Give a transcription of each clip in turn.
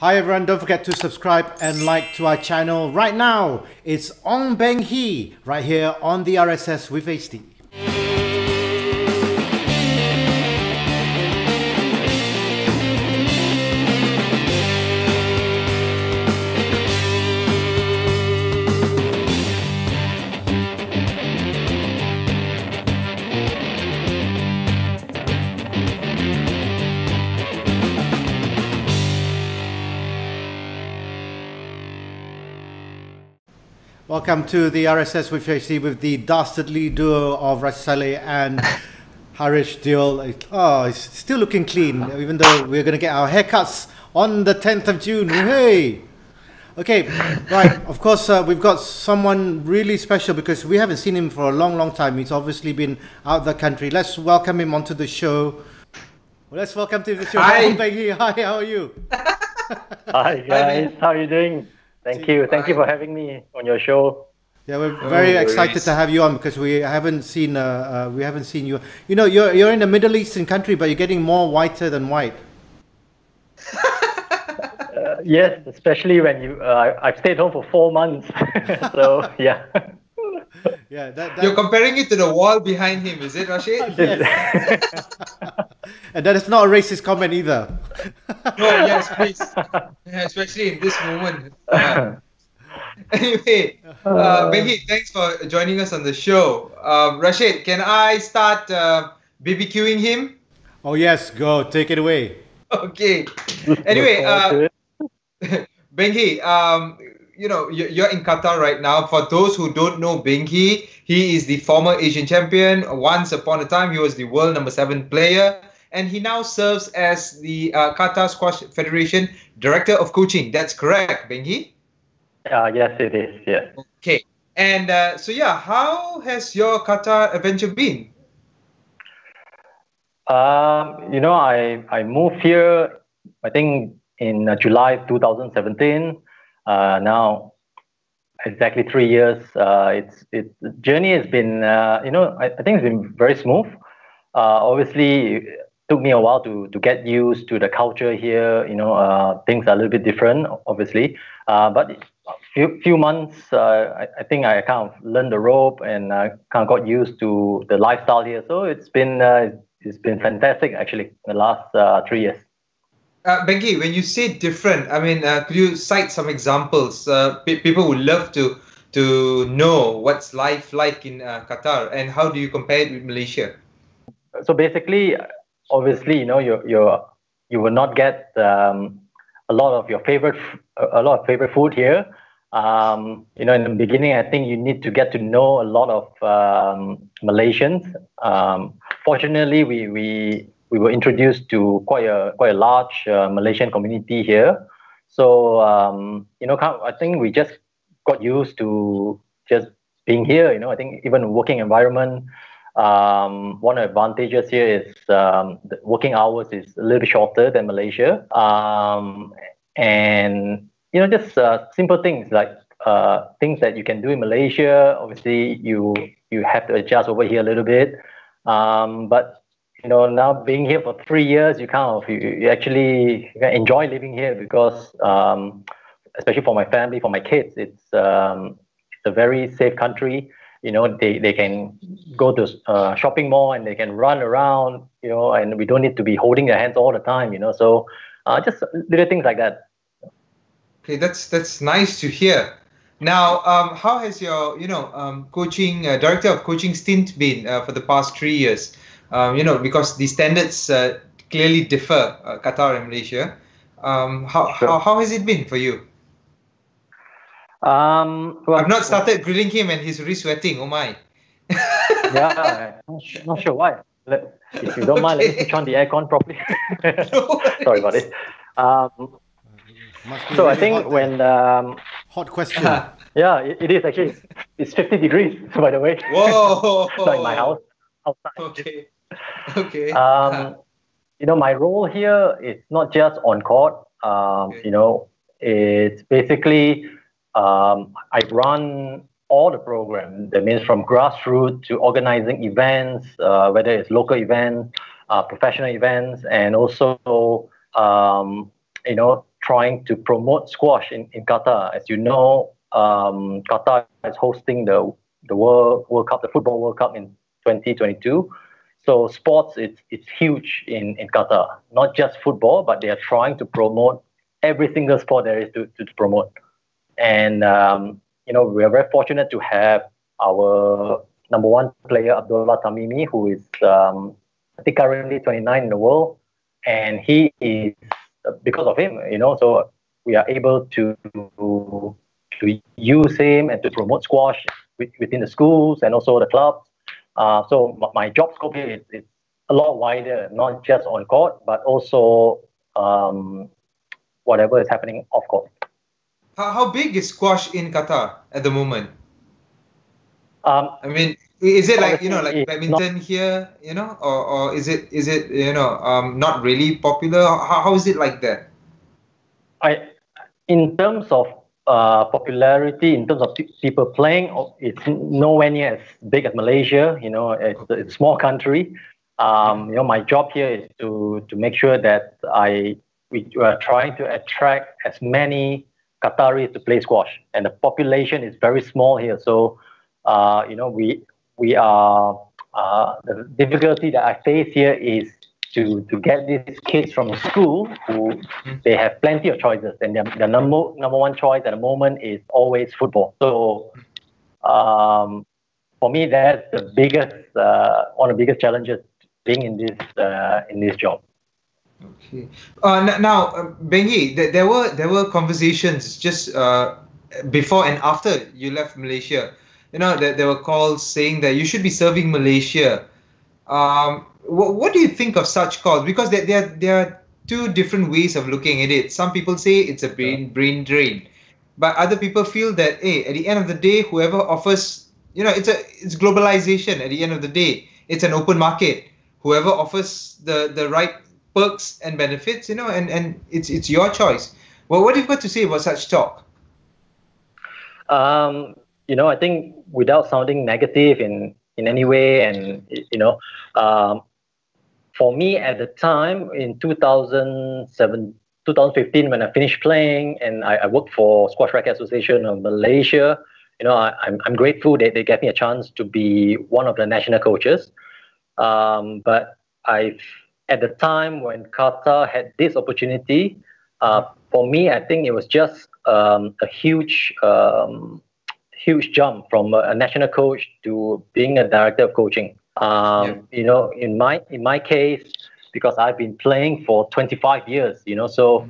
Hi everyone, don't forget to subscribe and like to our channel. Right now, it's Ong Beng Hee right here on the RSS with HD. Welcome to the RSS with HD with the dastardly duo of Rashid Salleh and Haresh Deol. Oh, it's still looking clean, even though we're going to get our haircuts on the 10th of June. Hey! Okay, right, of course, we've got someone really special because we haven't seen him for a long, long time. He's obviously been out of the country. Let's welcome him onto the show. Well, let's welcome to the show. Hi! Ong Beng Hee. Hi, how are you? Hi, guys. How are you doing? Thank you for having me on your show. Yeah, we're very excited to have you on because we haven't seen you. You know, you're in a Middle Eastern country, but you're getting more whiter than white. Yes, especially when you. I've stayed home for 4 months, so yeah. Yeah, you're comparing it to the wall behind him, is it, Rashid? Yes. And that is not a racist comment either. No, yes, please. Yeah, especially in this moment. Anyway, Beng Hee, thanks for joining us on the show. Rashid, can I start BBQing him? Oh yes, go. Take it away. Okay. Anyway, Beng Hee, you know, you're in Qatar right now. For those who don't know Beng Hee, he is the former Asian champion. Once upon a time, he was the world #7 player. And he now serves as the Qatar Squash Federation Director of Coaching. That's correct, Beng Hee? Yes, it is. Yeah. Okay. And so, yeah, how has your Qatar adventure been? You know, I moved here, I think, in July 2017. Now, exactly 3 years. The journey has been, you know, I think it's been very smooth. Obviously, it took me a while to get used to the culture here. You know, things are a little bit different, obviously. But a few months, I think I kind of learned the rope and kind of got used to the lifestyle here. So it's been fantastic, actually, the last 3 years. Beng Hee, when you say different, I mean, could you cite some examples? People would love to know what's life like in Qatar and how do you compare it with Malaysia? So basically, obviously, you know, you will not get a lot of favorite food here. You know, in the beginning, I think you need to get to know a lot of Malaysians. Fortunately, we were introduced to quite a large Malaysian community here, so you know, I think we just got used to just being here. You know, I think even working environment, one of the advantages here is the working hours is a little bit shorter than Malaysia, and you know, just simple things like things that you can do in Malaysia. Obviously, you have to adjust over here a little bit, but you know, now being here for 3 years, you kind of you enjoy living here because, especially for my family, for my kids, it's a very safe country. You know, they can go to shopping mall and they can run around. You know, and we don't need to be holding their hands all the time. You know, so just little things like that. Okay, that's nice to hear. Now, how has your coaching director of coaching stint been for the past 3 years? You know, because the standards clearly differ, Qatar and Malaysia. How has it been for you? Well, I've not started grilling him and he's sweating. Oh my! Yeah, not sure why. If you don't mind, let me turn the aircon properly. Sorry about it. So really I think hot, when hot question. Yeah, it is actually. It's 50 degrees, by the way. Whoa! So in my house. Outside. Okay. Okay. You know, my role here is not just on court. Okay. You know, it's basically I run all the programs. That means from grassroots to organizing events, whether it's local events, professional events, and also you know, trying to promote squash in Qatar. As you know, Qatar is hosting the World Cup, the Football World Cup in 2022. So sports, it's huge in Qatar. Not just football, but they are trying to promote every single sport there is to promote. And, you know, we are very fortunate to have our number one player, Abdullah Tamimi, who is, I think, currently 29 in the world. And he is, because of him, you know, so we are able to use him and to promote squash within the schools and also the clubs. So my job scope here is a lot wider, not just on court, but also whatever is happening off court. How big is squash in Qatar at the moment? I mean, is it like, you know, like badminton here, you know, or is it you know, not really popular? How is it like that? In terms of popularity, in terms of people playing, it's nowhere near as big as Malaysia. You know, it's a small country. You know, my job here is to make sure that we are trying to attract as many Qataris to play squash, and the population is very small here. So, you know, we are the difficulty that I face here is to get these kids from school who they have plenty of choices, and the number one choice at the moment is always football. So for me, that's the biggest one of the biggest challenges being in this job. Okay. Now, Beng Hee, there were conversations just before and after you left Malaysia. You know, there were calls saying that you should be serving Malaysia. What do you think of such calls? Because there are two different ways of looking at it. Some people say it's a brain drain, but other people feel that, hey, at the end of the day, whoever offers, you know, it's globalization. At the end of the day, it's an open market. Whoever offers the right perks and benefits, you know, and it's your choice. Well, what have you got to say about such talk? You know, I think without sounding negative in any way, and you know, for me at the time in 2015, when I finished playing and I worked for Squash Racket Association of Malaysia, you know, I'm grateful that they gave me a chance to be one of the national coaches. But at the time when Qatar had this opportunity, for me, I think it was just a huge jump from a national coach to being a director of coaching. You know, in my case, because I've been playing for 25 years, you know, so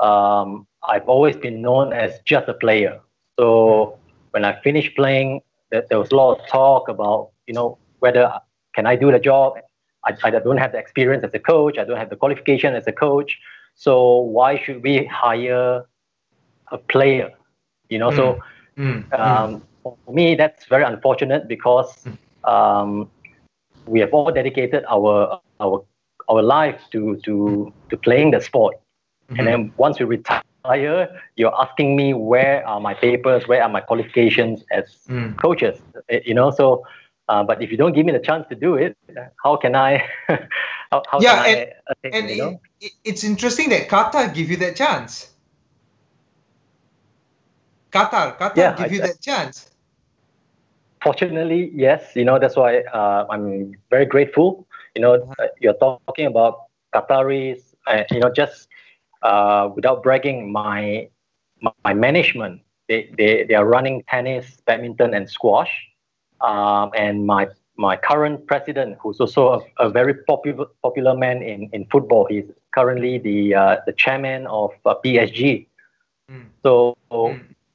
I've always been known as just a player. So when I finished playing, there was a lot of talk about, you know, whether can I do the job? I don't have the experience as a coach. I don't have the qualification as a coach. So why should we hire a player? You know, so for me, that's very unfortunate, because we have all dedicated our life to playing the sport, and then once we retire, you're asking me where are my papers, where are my qualifications as coaches? You know, so but if you don't give me the chance to do it, how can I? How can I attain, you know? It's interesting that Qatar give you that chance. Qatar yeah, give you that chance. Fortunately, yes. You know, that's why I'm very grateful. You know, you're talking about Qataris. You know, just without bragging, my management, they are running tennis, badminton, and squash. And my current president, who's also a very popular man in football, he's currently the chairman of PSG. So.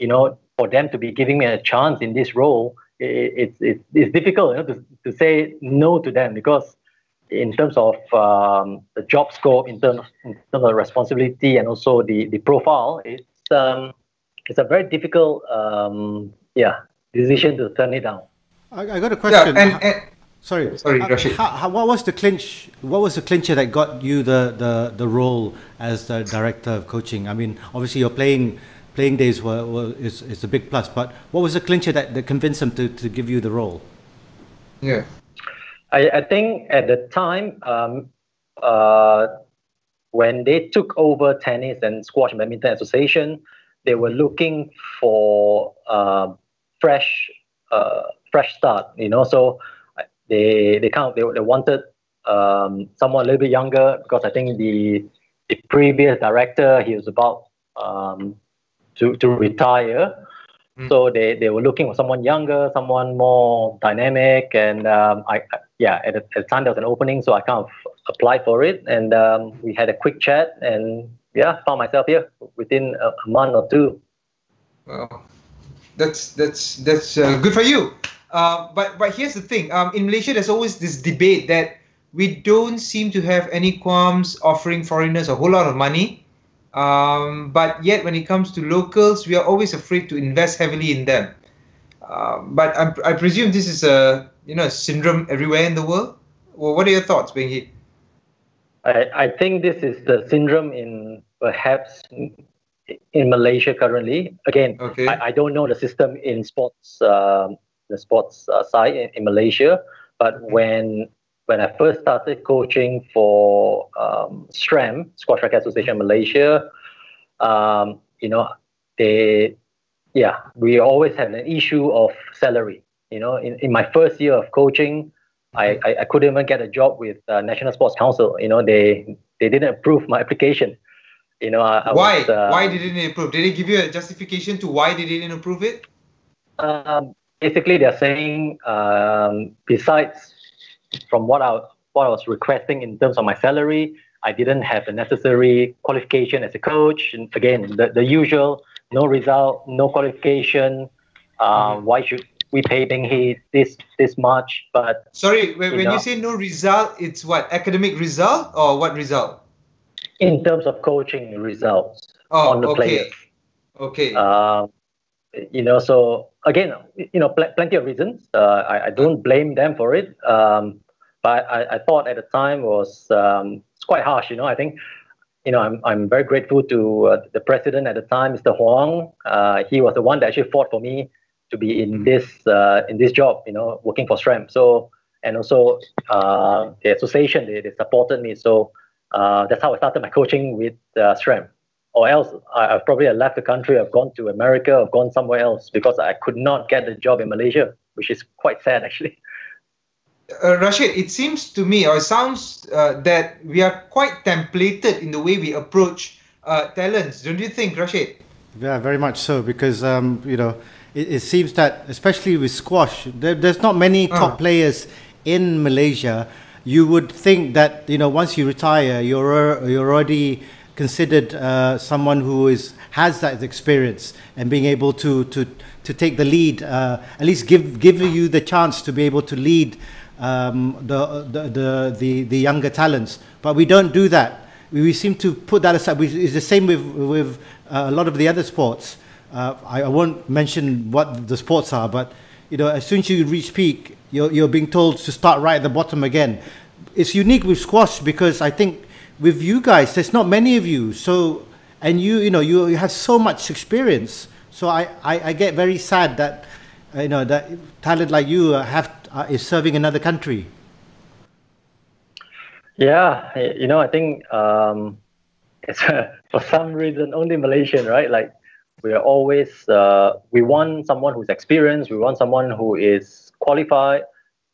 You know, for them to be giving me a chance in this role, it's difficult, you know, to say no to them, because in terms of the job scope, in terms of responsibility, and also the profile, it's a very difficult decision to turn it down. I got a question. Sorry, Rashid. What was the clinch? What was the clincher that got you the role as the director of coaching? I mean, obviously you're playing. Playing days is a big plus, but what was the clincher that convinced him to give you the role? Yeah, I think at the time, when they took over Tennis and Squash and Badminton Association, they were looking for fresh start, you know. So they wanted someone a little bit younger, because I think the previous director, he was about to retire. So they were looking for someone younger, someone more dynamic, and at the time there was an opening, so I kind of applied for it, and we had a quick chat, and found myself here within a month or two. Wow, that's good for you. But here's the thing. In Malaysia, there's always this debate that we don't seem to have any qualms offering foreigners a whole lot of money. But yet when it comes to locals, we are always afraid to invest heavily in them. But I presume this is a syndrome everywhere in the world. Well, what are your thoughts, Beng Hee? I think this is the syndrome perhaps in Malaysia currently. Again, okay. I don't know the system in sports, side in Malaysia, but when I first started coaching for SRAM, Squash Racket Association of Malaysia, we always had an issue of salary. You know, in my first year of coaching, I couldn't even get a job with National Sports Council. You know, they didn't approve my application. You know, why didn't they approve? Did they give you a justification to why they didn't approve it? Basically, they're saying besides from what I was requesting in terms of my salary, I didn't have the necessary qualification as a coach. And again, the usual, no result, no qualification. Why should we pay Beng Hee this much? But sorry, when you say no result, it's what, academic result or what result? In terms of coaching results on the player. Okay. So again, plenty of reasons. I don't blame them for it. But I thought at the time was it's quite harsh, you know. I think, you know, I'm very grateful to the president at the time, Mr. Huang. He was the one that actually fought for me to be in this job, you know, working for SRAM. So, and also the association, they supported me. So that's how I started my coaching with SRAM. Or else I've probably left the country, I've gone to America, I've gone somewhere else, because I could not get a job in Malaysia, which is quite sad actually. Rashid, it seems to me, or it sounds that we are quite templated in the way we approach talents. Don't you think, Rashid? Yeah, very much so, because, it seems that, especially with squash, there's not many top players in Malaysia. You would think that, you know, once you retire, you're already considered someone who has that experience and being able to take the lead, at least give you the chance to be able to lead the younger talents. But we don't do that. We seem to put that aside. It's the same with a lot of the other sports. I won't mention what the sports are, but you know, as soon as you reach peak, you're being told to start right at the bottom again. It's unique with squash because I think with you guys, there's not many of you. So, and you have so much experience. So I get very sad that, you know, that talent like you is serving another country. Yeah, you know, I think it's for some reason only Malaysian, right? Like we are always we want someone who's experienced, we want someone who is qualified,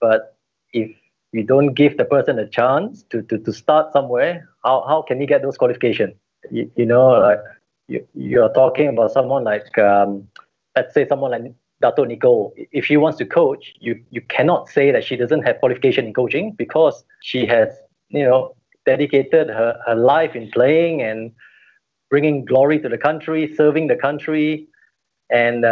but if we don't give the person a chance to start somewhere, how can he get those qualifications? You're talking about someone like, let's say someone like Dato' Nicole. If she wants to coach, you cannot say that she doesn't have qualification in coaching, because she has, you know, dedicated her life in playing and bringing glory to the country, serving the country. And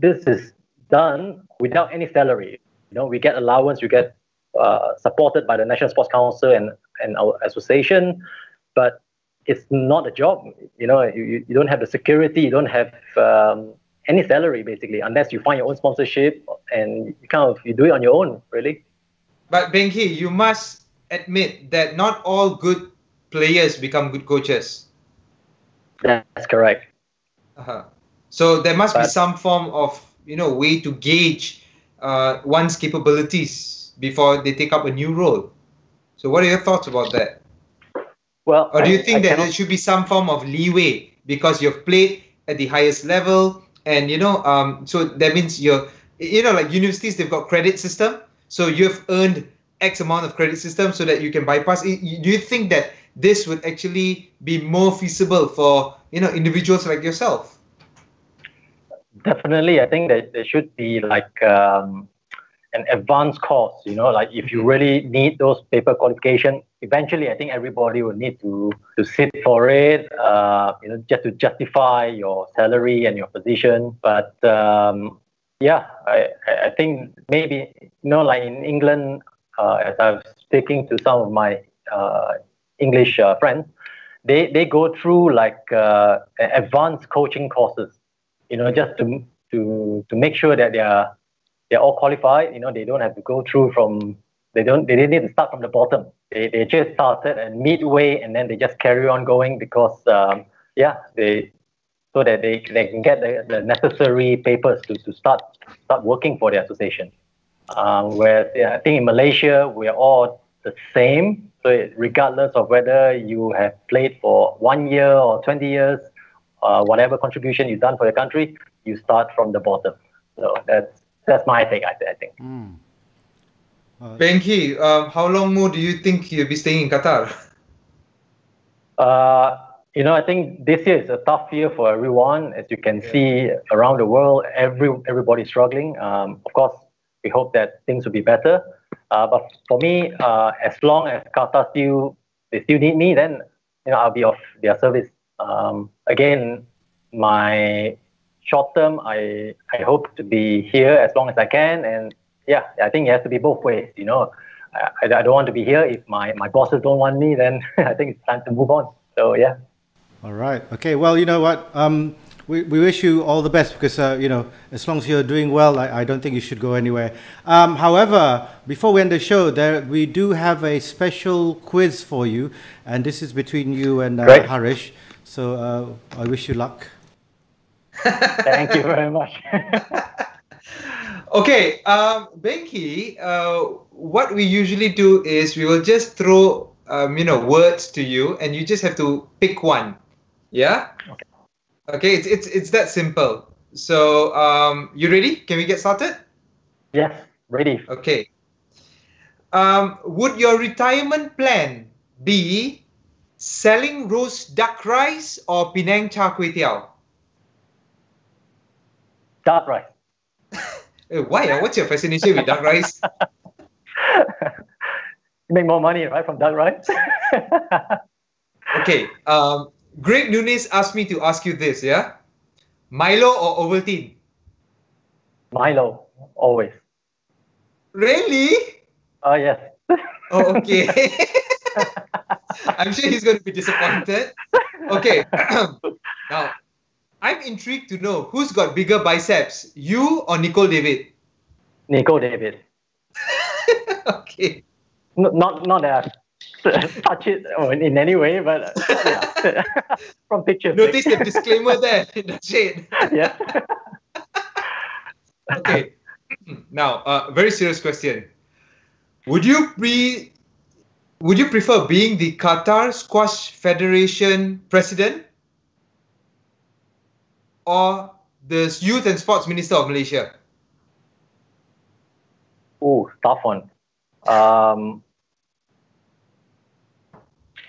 this is done without any salary. You know, we get allowance, we get supported by the National Sports Council and our association, but it's not a job. You know, you don't have the security, you don't have any salary basically, unless you find your own sponsorship, and you do it on your own, really. But Beng Hee, you must admit that not all good players become good coaches. That's correct. So there must be some form of, you know, way to gauge one's capabilities before they take up a new role. So what are your thoughts about that? Well, or do you think that there should be some form of leeway because you've played at the highest level, and you know, so that means you're, you know, like universities, they've got credit system, so you've earned X amount of credit system so that you can bypass it. Do you think that this would actually be more feasible for, you know, individuals like yourself? Definitely, I think that there should be like an advanced course, you know, like if you really need those paper qualification, eventually I think everybody will need to sit for it, you know, just to justify your salary and your position. But yeah, I think maybe, you know, like in England, as I was speaking to some of my English friends, they go through like advanced coaching courses, you know, just to make sure that they're all qualified. You know, they don't have to go through from, they didn't need to start from the bottom. They just started at midway and then they just carry on going because yeah, so that they can get the necessary papers to start working for the association. Where I think in Malaysia we're all the same. So regardless of whether you have played for 1 year or 20 years, whatever contribution you've done for your country, you start from the bottom. So that's my take, I think. Mm. Beng Hee, how long more do you think you'll be staying in Qatar? You know, I think this year is a tough year for everyone. As you can see around the world, everybody's struggling. Of course, we hope that things will be better. But for me, as long as Qatar still need me, then you know I'll be of their service. Again, my short term, I hope to be here as long as I can, and yeah, I think it has to be both ways. You know, I don't want to be here if my bosses don't want me. Then I think it's time to move on. So yeah. All right. Okay. Well, you know what? We wish you all the best because, you know, as long as you're doing well, I don't think you should go anywhere. However, before we end the show, we do have a special quiz for you. And this is between you and Haresh. So I wish you luck. Thank you very much. Okay, Beng Hee, what we usually do is we will just throw, you know, words to you and you just have to pick one. Yeah? Okay. Okay, it's that simple. So, you ready? Can we get started? Yes, ready. Okay. Would your retirement plan be selling roast duck rice or Penang char kway teow? Duck rice. Why? What's your fascination with duck rice? You make more money, right, from duck rice? Okay. Greg Nunes asked me to ask you this, yeah? Milo or Ovaltine? Milo, always. Really? Oh, yes. Oh, okay. I'm sure he's going to be disappointed. Okay. Now, I'm intrigued to know who's got bigger biceps, you or Nicole David? Nicole David. Okay. Not that. Touch it in any way, but yeah. From pictures. Notice the disclaimer there in the shade. Yeah. Okay. Now, very serious question. Would you prefer being the Qatar Squash Federation president or the Youth and Sports Minister of Malaysia? Oh, tough one.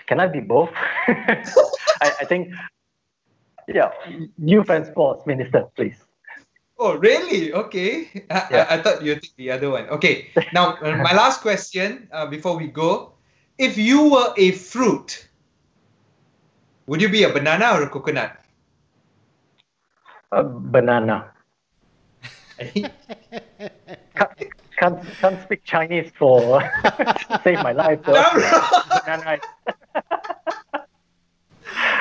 Can I be both? I think, yeah, Youth and Sports Minister, please. Oh, really? Okay. Yeah. I thought you'd take the other one. Okay. Now, my last question before we go. If you were a fruit, would you be a banana or a coconut? A banana. Can't speak Chinese for save my life. So. No.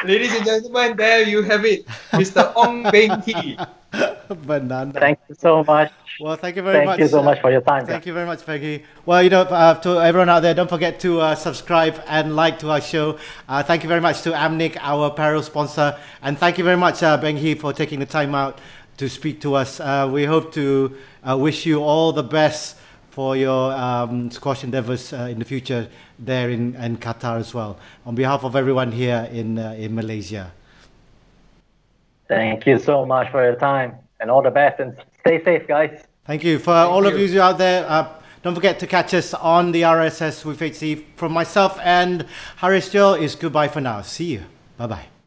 Ladies and gentlemen, there you have it, Mr. Ong Beng Hee. Banana. Thank you so much. Well, thank you very much. Thank you so much for your time. Thank you very much, Peggy. Well, you know, to everyone out there, don't forget to subscribe and like to our show. Thank you very much to Amnig, our apparel sponsor. And thank you very much, Beng Hee, for taking the time out to speak to us. We hope to wish you all the best for your squash endeavours in the future there in Qatar as well, on behalf of everyone here in Malaysia. Thank you so much for your time, and all the best, and stay safe, guys. Thank you. For all of you out there, don't forget to catch us on the RSS with HD. From myself and Haresh Deol, is goodbye for now. See you. Bye-bye.